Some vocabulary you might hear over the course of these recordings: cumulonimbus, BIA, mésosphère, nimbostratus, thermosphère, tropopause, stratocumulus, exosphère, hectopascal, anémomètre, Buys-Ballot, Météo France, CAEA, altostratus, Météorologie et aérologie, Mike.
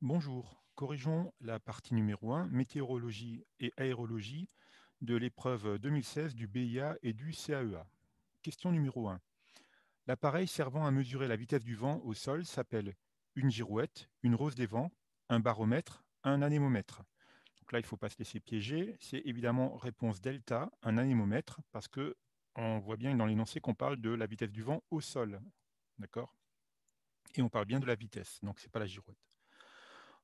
Bonjour, corrigeons la partie numéro 1, météorologie et aérologie de l'épreuve 2016 du BIA et du CAEA. Question numéro 1. L'appareil servant à mesurer la vitesse du vent au sol s'appelle une girouette, une rose des vents, un baromètre, un anémomètre. Donc là, il ne faut pas se laisser piéger. C'est évidemment réponse delta, un anémomètre, parce qu'on voit bien dans l'énoncé qu'on parle de la vitesse du vent au sol. D'accord ? Et on parle bien de la vitesse, donc ce n'est pas la girouette.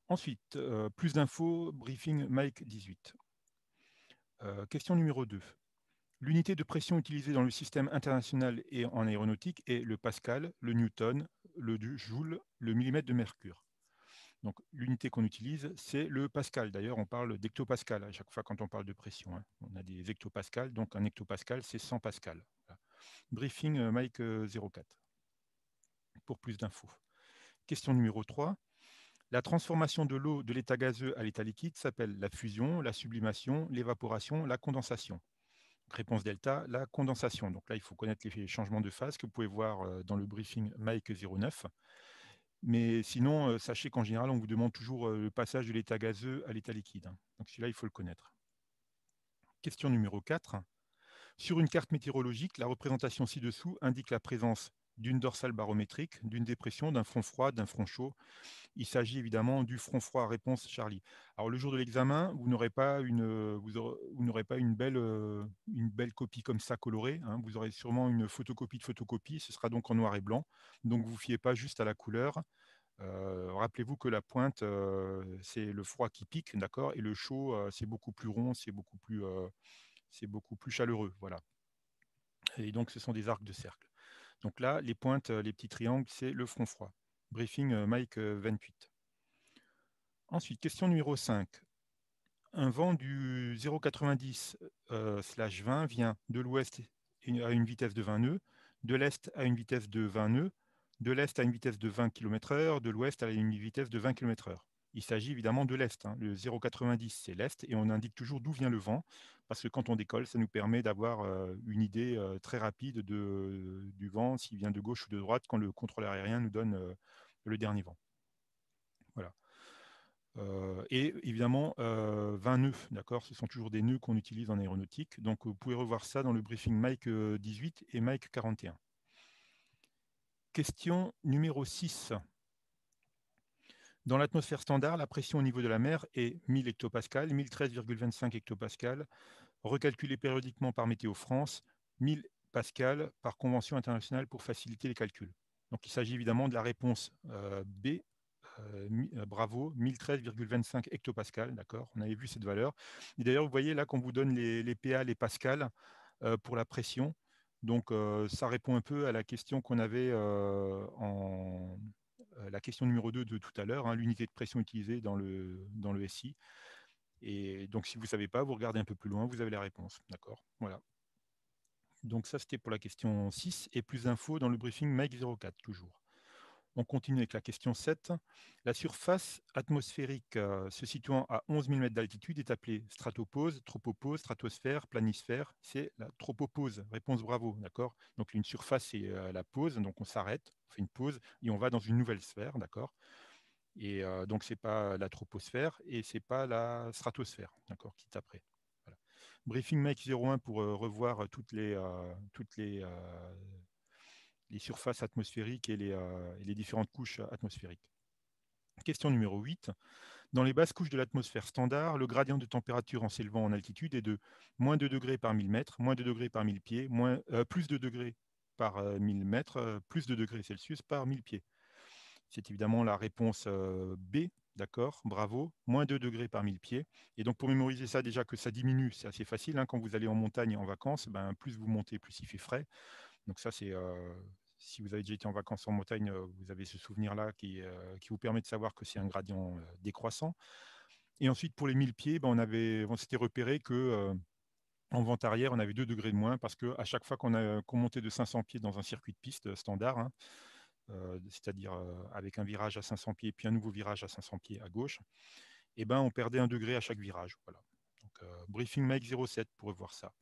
Ensuite, plus d'infos, briefing Mike 18. Question numéro 2. L'unité de pression utilisée dans le système international et en aéronautique est le pascal, le newton, le joule, le millimètre de mercure. Donc l'unité qu'on utilise, c'est le pascal. D'ailleurs, on parle d'hectopascal à chaque fois quand on parle de pression. Hein. On a des hectopascales, donc un hectopascal, c'est 100 pascal. Voilà. Briefing Mike 04 pour plus d'infos. Question numéro 3. La transformation de l'eau de l'état gazeux à l'état liquide s'appelle la fusion, la sublimation, l'évaporation, la condensation. Réponse delta, la condensation. Donc là, il faut connaître les changements de phase que vous pouvez voir dans le briefing Mike 09. Mais sinon, sachez qu'en général, on vous demande toujours le passage de l'état gazeux à l'état liquide. Donc celui-là, il faut le connaître. Question numéro 4. Sur une carte météorologique, la représentation ci-dessous indique la présence d'une dorsale barométrique, d'une dépression, d'un front froid, d'un front chaud. Il s'agit évidemment du front froid, réponse Charlie. Alors le jour de l'examen, vous n'aurez pas une belle copie comme ça colorée, hein. Vous aurez sûrement une photocopie de photocopie, ce sera donc en noir et blanc. Donc vous ne vous fiez pas juste à la couleur. Rappelez-vous que la pointe, c'est le froid qui pique, d'accord, et le chaud, c'est beaucoup plus rond, c'est beaucoup plus chaleureux. Voilà. Et donc ce sont des arcs de cercle. Donc là, les pointes, les petits triangles, c'est le front froid. Briefing Mike 28. Ensuite, question numéro 5. Un vent du 0,90/20 vient de l'ouest à une vitesse de 20 nœuds, de l'est à une vitesse de 20 nœuds, de l'est à une vitesse de 20 km/h, de l'ouest à une vitesse de 20 km/h. Il s'agit évidemment de l'est. Hein. Le 0,90, c'est l'est, et on indique toujours d'où vient le vent, parce que quand on décolle, ça nous permet d'avoir une idée très rapide du vent, s'il vient de gauche ou de droite, quand le contrôleur aérien nous donne le dernier vent. Voilà. Et évidemment, 20 nœuds, d'accord, ce sont toujours des nœuds qu'on utilise en aéronautique. Donc, vous pouvez revoir ça dans le briefing Mike 18 et Mike 41. Question numéro 6. Dans l'atmosphère standard, la pression au niveau de la mer est 1000 hectopascales, 1013,25 hectopascales, recalculée périodiquement par Météo France, 1000 pascales par convention internationale pour faciliter les calculs. Donc il s'agit évidemment de la réponse B, bravo, 1013,25 hectopascales, d'accord, on avait vu cette valeur. Et d'ailleurs, vous voyez là qu'on vous donne les PA, les pascales pour la pression. Donc ça répond un peu à la question qu'on avait la question numéro 2 de tout à l'heure, hein, l'unité de pression utilisée dans le SI. Et donc, si vous ne savez pas, vous regardez un peu plus loin, vous avez la réponse. D'accord, voilà. Donc, ça, c'était pour la question 6. Et plus d'infos dans le briefing Mike 04, toujours. On continue avec la question 7. La surface atmosphérique se situant à 11 000 mètres d'altitude est appelée stratopause, tropopause, stratosphère, planisphère. C'est la tropopause. Réponse bravo, d'accord. Donc une surface, c'est la pause, donc on s'arrête, on fait une pause et on va dans une nouvelle sphère, d'accord. Et donc c'est pas la troposphère et c'est pas la stratosphère, d'accord, qui est après. Voilà. Briefing Mike 01 pour revoir toutes les surfaces atmosphériques et les différentes couches atmosphériques. Question numéro 8. Dans les basses couches de l'atmosphère standard, le gradient de température en s'élevant en altitude est de moins 2 degrés par 1000 mètres, moins 2 degrés par 1000 pieds, plus 2 degrés par 1000 mètres, plus 2 degrés Celsius par 1000 pieds. C'est évidemment la réponse B, d'accord, bravo, moins 2 degrés par 1000 pieds. Et donc pour mémoriser ça, déjà que ça diminue, c'est assez facile, hein, quand vous allez en montagne en vacances, ben, plus vous montez, plus il fait frais. Donc ça, c'est si vous avez déjà été en vacances en montagne, vous avez ce souvenir-là qui vous permet de savoir que c'est un gradient décroissant. Et ensuite, pour les 1000 pieds, ben, on s'était repéré que en vent arrière, on avait 2 degrés de moins parce qu'à chaque fois qu'on montait de 500 pieds dans un circuit de piste standard, hein, c'est-à-dire avec un virage à 500 pieds puis un nouveau virage à 500 pieds à gauche, eh ben, on perdait 1 degré à chaque virage. Voilà. Donc, briefing Mike 07 pour revoir ça.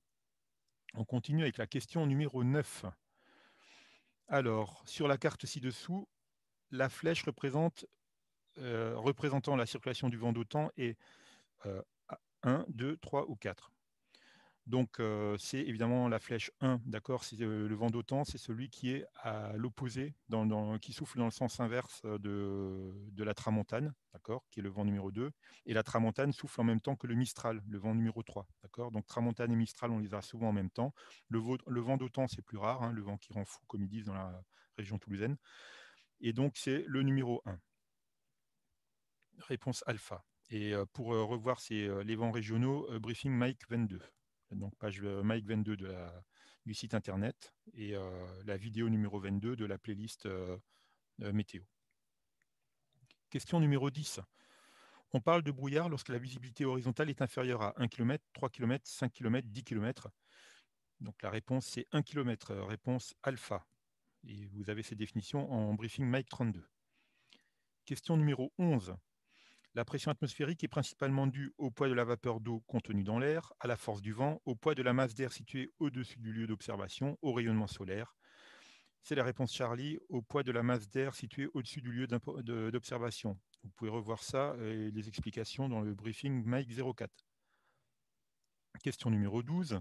On continue avec la question numéro 9. Alors, sur la carte ci-dessous, la flèche représente représentant la circulation du vent d'automne est 1, 2, 3 ou 4. Donc, c'est évidemment la flèche 1, d'accord, c'est le vent d'automne, c'est celui qui est à l'opposé, qui souffle dans le sens inverse de la tramontane, d'accord, qui est le vent numéro 2. Et la tramontane souffle en même temps que le mistral, le vent numéro 3, d'accord. Donc, tramontane et mistral, on les a souvent en même temps. Le vent d'automne, c'est plus rare, hein, le vent qui rend fou, comme ils disent dans la région toulousaine. Et donc, c'est le numéro 1. Réponse alpha. Et pour revoir les vents régionaux, briefing Mike 22. Donc, page Mike 22 du site internet et la vidéo numéro 22 de la playlist météo. Question numéro 10. On parle de brouillard lorsque la visibilité horizontale est inférieure à 1 km, 3 km, 5 km, 10 km. Donc, la réponse, c'est 1 km, réponse alpha. Et vous avez ces définitions en briefing Mike 32. Question numéro 11. La pression atmosphérique est principalement due au poids de la vapeur d'eau contenue dans l'air, à la force du vent, au poids de la masse d'air située au-dessus du lieu d'observation, au rayonnement solaire. C'est la réponse Charlie, au poids de la masse d'air située au-dessus du lieu d'observation. Vous pouvez revoir ça et les explications dans le briefing Mike 04. Question numéro 12.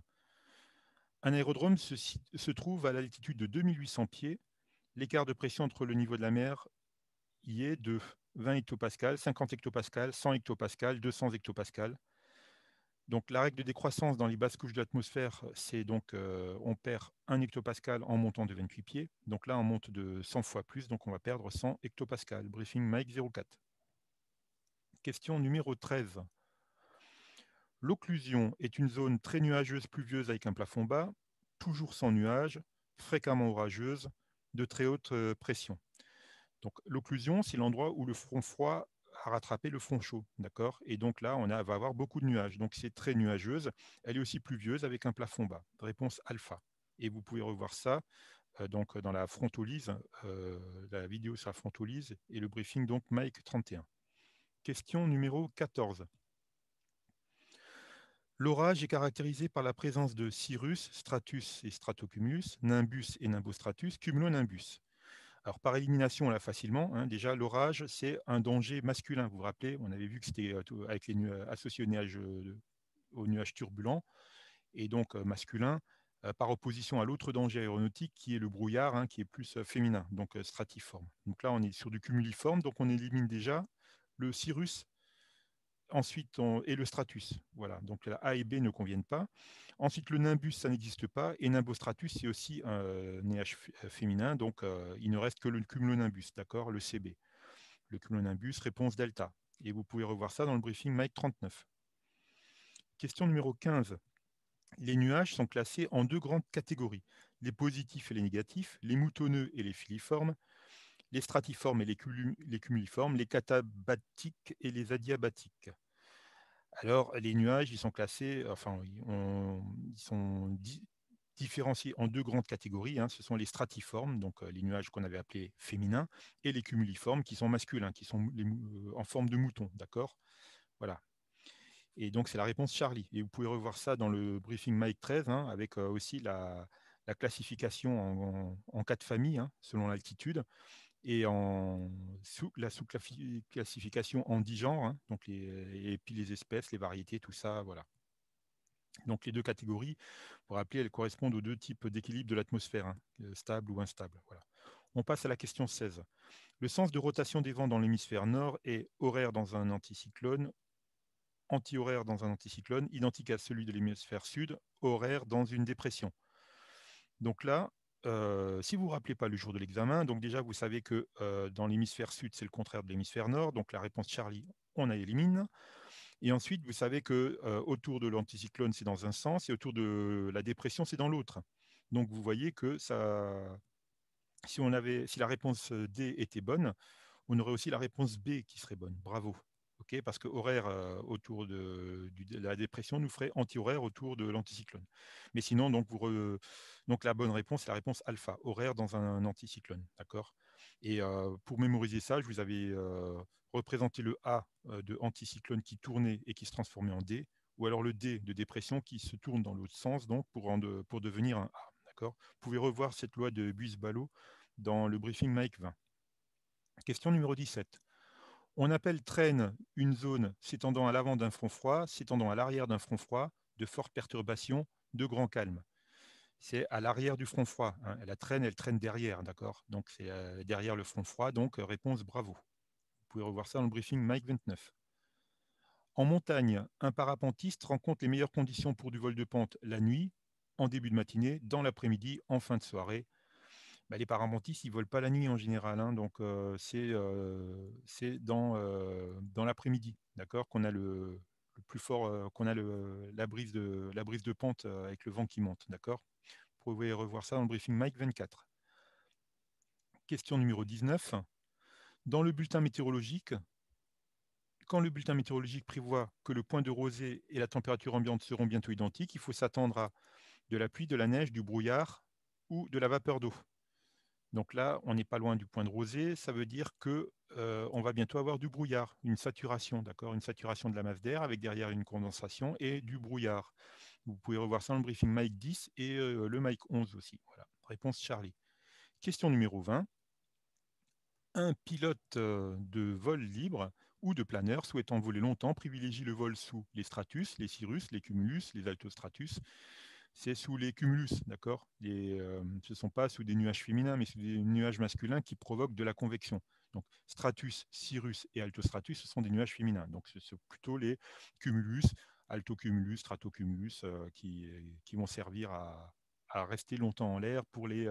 Un aérodrome se trouve à l'altitude de 2800 pieds. L'écart de pression entre le niveau de la mer y est de 20 hectopascales, 50 hectopascales, 100 hectopascales, 200 hectopascales. Donc la règle de décroissance dans les basses couches de l'atmosphère, c'est donc on perd 1 hectopascal en montant de 28 pieds. Donc là, on monte de 100 fois plus, donc on va perdre 100 hectopascales. Briefing Mike 04. Question numéro 13. L'occlusion est une zone très nuageuse, pluvieuse avec un plafond bas, toujours sans nuages, fréquemment orageuse, de très haute pression. Donc, l'occlusion, c'est l'endroit où le front froid a rattrapé le front chaud, d'accord. Et donc là, va avoir beaucoup de nuages. Donc, c'est très nuageuse. Elle est aussi pluvieuse avec un plafond bas. Réponse alpha. Et vous pouvez revoir ça donc, dans la frontolyse, la vidéo sur la frontolyse et le briefing donc Mike 31. Question numéro 14. L'orage est caractérisé par la présence de cirrus, stratus et stratocumulus, nimbus et nimbostratus, cumulonimbus. Alors, par élimination, on l'a facilement. Hein. Déjà, l'orage, c'est un danger masculin. Vous vous rappelez, on avait vu que c'était associé aux nuages turbulents, et donc masculin, par opposition à l'autre danger aéronautique, qui est le brouillard, hein, qui est plus féminin, donc stratiforme. Donc là, on est sur du cumuliforme, donc on élimine déjà le cirrus, ensuite, et le stratus. Voilà, donc la A et B ne conviennent pas. Ensuite, le nimbus, ça n'existe pas. Et nimbostratus, c'est aussi un nuage féminin. Donc, il ne reste que le cumulonimbus, d'accord, le CB. Le cumulonimbus, réponse delta. Et vous pouvez revoir ça dans le briefing Mike 39. Question numéro 15. Les nuages sont classés en deux grandes catégories. Les positifs et les négatifs, les moutonneux et les filiformes, les stratiformes et les cumuliformes, les catabatiques et les adiabatiques. Alors, les nuages, ils sont classés, enfin, ils sont différenciés en deux grandes catégories. Hein. Ce sont les stratiformes, donc les nuages qu'on avait appelés féminins, et les cumuliformes qui sont masculins, qui sont en forme de mouton, d'accord. Voilà. Et donc, c'est la réponse Charlie. Et vous pouvez revoir ça dans le briefing Mike 13, hein, avec aussi la classification en quatre familles, hein, selon l'altitude, et la sous-classification en 10 genres, hein, donc et puis les espèces, les variétés, tout ça, voilà. Donc les deux catégories, pour rappeler, elles correspondent aux deux types d'équilibre de l'atmosphère, hein, stable ou instable. Voilà. On passe à la question 16. Le sens de rotation des vents dans l'hémisphère nord est horaire dans un anticyclone, anti-horaire dans un anticyclone, identique à celui de l'hémisphère sud, horaire dans une dépression. Donc là, si vous ne vous rappelez pas le jour de l'examen, donc déjà vous savez que dans l'hémisphère sud, c'est le contraire de l'hémisphère nord, donc la réponse Charlie, on la élimine. Et ensuite, vous savez que autour de l'anticyclone, c'est dans un sens, et autour de la dépression, c'est dans l'autre. Donc vous voyez que ça, si la réponse D était bonne, on aurait aussi la réponse B qui serait bonne. Bravo. Okay, parce que horaire autour de la dépression nous ferait anti-horaire autour de l'anticyclone. Mais sinon, donc, donc la bonne réponse, c'est la réponse alpha, horaire dans un anticyclone. D'accord. Et pour mémoriser ça, je vous avais représenté le A de anticyclone qui tournait et qui se transformait en D, ou alors le D de dépression qui se tourne dans l'autre sens, donc pour devenir un A. D'accord. Vous pouvez revoir cette loi de Buys-Ballot dans le briefing Mike 20. Question numéro 17. On appelle traîne une zone s'étendant à l'avant d'un front froid, s'étendant à l'arrière d'un front froid, de fortes perturbations, de grand calme. C'est à l'arrière du front froid. Hein. Elle traîne derrière, d'accord? Donc, c'est derrière le front froid. Donc, réponse, bravo. Vous pouvez revoir ça dans le briefing Mike 29. En montagne, un parapentiste rencontre les meilleures conditions pour du vol de pente la nuit, en début de matinée, dans l'après-midi, en fin de soirée. Bah, les parapentistes, ils ne volent pas la nuit en général, hein, donc c'est dans l'après-midi, d'accord, qu'on a le plus fort, qu'on a la brise de pente avec le vent qui monte, d'accord. Vous pouvez revoir ça dans le briefing Mike 24. Question numéro 19. Dans le bulletin météorologique, quand le bulletin météorologique prévoit que le point de rosée et la température ambiante seront bientôt identiques, il faut s'attendre à de la pluie, de la neige, du brouillard ou de la vapeur d'eau. Donc là, on n'est pas loin du point de rosée, ça veut dire qu'on va bientôt avoir du brouillard, une saturation, d'accord, une saturation de la masse d'air avec derrière une condensation et du brouillard. Vous pouvez revoir ça dans le briefing Mike 10 et le Mike 11 aussi. Voilà. Réponse Charlie. Question numéro 20. Un pilote de vol libre ou de planeur souhaitant voler longtemps privilégie le vol sous les stratus, les cirrus, les cumulus, les altostratus. C'est sous les cumulus, d'accord, ce ne sont pas sous des nuages féminins, mais sous des nuages masculins qui provoquent de la convection. Donc, stratus, cirrus et altostratus, ce sont des nuages féminins. Donc, ce sont plutôt les cumulus, altocumulus, stratocumulus, qui vont servir à rester longtemps en l'air pour les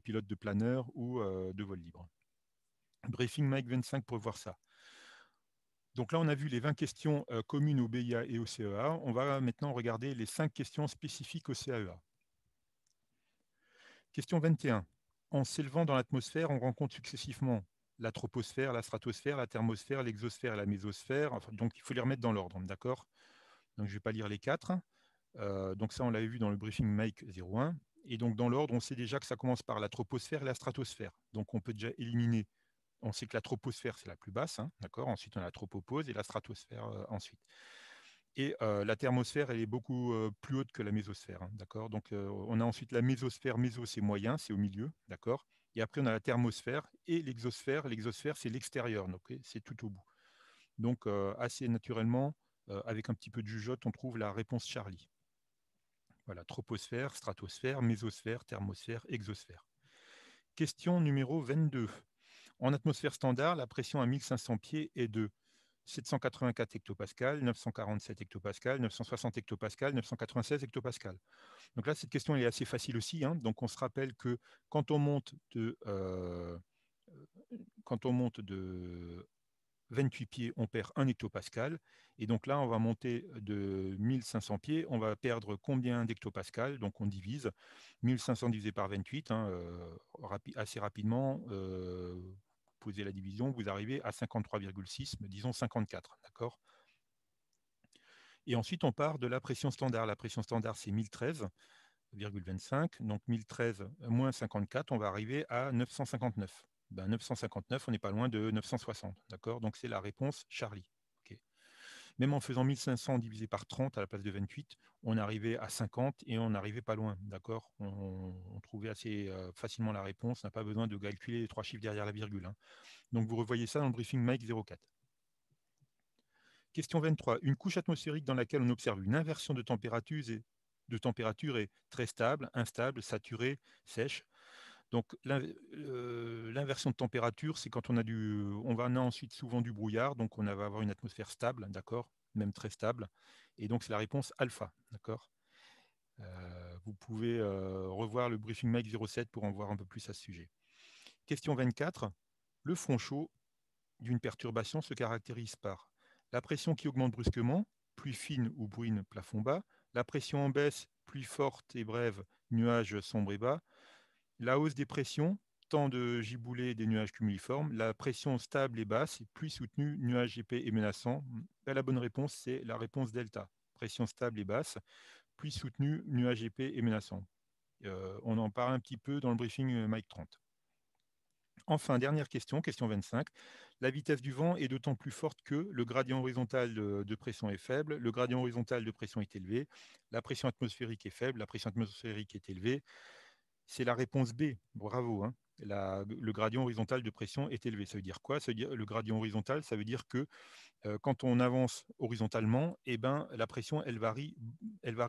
pilotes de planeur ou de vol libre. Briefing Mike 25 pour voir ça. Donc là, on a vu les 20 questions communes au BIA et au CAEA. On va maintenant regarder les 5 questions spécifiques au CAEA. Question 21. En s'élevant dans l'atmosphère, on rencontre successivement la troposphère, la stratosphère, la thermosphère, l'exosphère et la mésosphère. Enfin, donc, il faut les remettre dans l'ordre, d'accord? Donc, je ne vais pas lire les 4. Donc ça, on l'avait vu dans le briefing Mike 01. Et donc, dans l'ordre, on sait déjà que ça commence par la troposphère et la stratosphère. Donc, on peut déjà éliminer. On sait que la troposphère, c'est la plus basse, hein, d'accord. Ensuite, on a la tropopause et la stratosphère ensuite. Et la thermosphère, elle est beaucoup plus haute que la mésosphère, hein, d'accord. Donc, on a ensuite la mésosphère. Méso, c'est moyen, c'est au milieu, d'accord. Et après, on a la thermosphère et l'exosphère. L'exosphère, c'est l'extérieur, okay, c'est tout au bout. Donc, assez naturellement, avec un petit peu de jugeote, on trouve la réponse Charlie. Voilà, troposphère, stratosphère, mésosphère, thermosphère, exosphère. Question numéro 22. En atmosphère standard, la pression à 1500 pieds est de 784 hectopascales, 947 hectopascales, 960 hectopascales, 996 hectopascales. Donc là, cette question elle est assez facile aussi. Hein. Donc on se rappelle que quand on monte de 28 pieds, on perd 1 hectopascal. Et donc là, on va monter de 1500 pieds, on va perdre combien d'hectopascal? Donc on divise 1500 divisé par 28, hein, assez rapidement. Posez la division, vous arrivez à 53,6, disons 54, d'accord. Et ensuite, on part de la pression standard. La pression standard, c'est 1013,25. Donc 1013 moins 54, on va arriver à 959. Ben 959, on n'est pas loin de 960, d'accord. Donc c'est la réponse Charlie. Okay. Même en faisant 1500 divisé par 30 à la place de 28, on arrivait à 50 et on n'arrivait pas loin, d'accord. On trouvait assez facilement la réponse, on n'a pas besoin de calculer les 3 chiffres derrière la virgule. Hein. Donc vous revoyez ça dans le briefing Mike 04. Question 23. Une couche atmosphérique dans laquelle on observe une inversion de température est très stable, instable, saturée, sèche. Donc l'inversion de température, c'est quand on a ensuite souvent du brouillard, donc on va avoir une atmosphère stable, d'accord, même très stable, et donc c'est la réponse alpha, d'accord. Vous pouvez revoir le briefing Mike 07 pour en voir un peu plus à ce sujet. Question 24. Le front chaud d'une perturbation se caractérise par la pression qui augmente brusquement, pluie fine ou brune, plafond bas, la pression en baisse, pluie forte et brève, nuages sombres et bas. La hausse des pressions, temps de giboulée des nuages cumuliformes, la pression stable et basse, pluie soutenue, nuages épais et menaçants. La bonne réponse, c'est la réponse delta. Pression stable et basse, pluie soutenue, nuages épais et menaçants. On en parle un petit peu dans le briefing Mike 30. Enfin, dernière question, question 25. La vitesse du vent est d'autant plus forte que le gradient horizontal de pression est faible, le gradient horizontal de pression est élevé, la pression atmosphérique est faible, la pression atmosphérique est élevée. C'est la réponse B, bravo, hein. le gradient horizontal de pression est élevé. Ça veut dire quoi? Ça veut dire, le gradient horizontal, ça veut dire que quand on avance horizontalement, eh ben, la pression, elle varie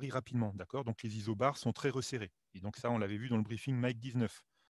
rapidement. Donc les isobars sont très resserrés. Et donc ça, on l'avait vu dans le briefing Mike 19.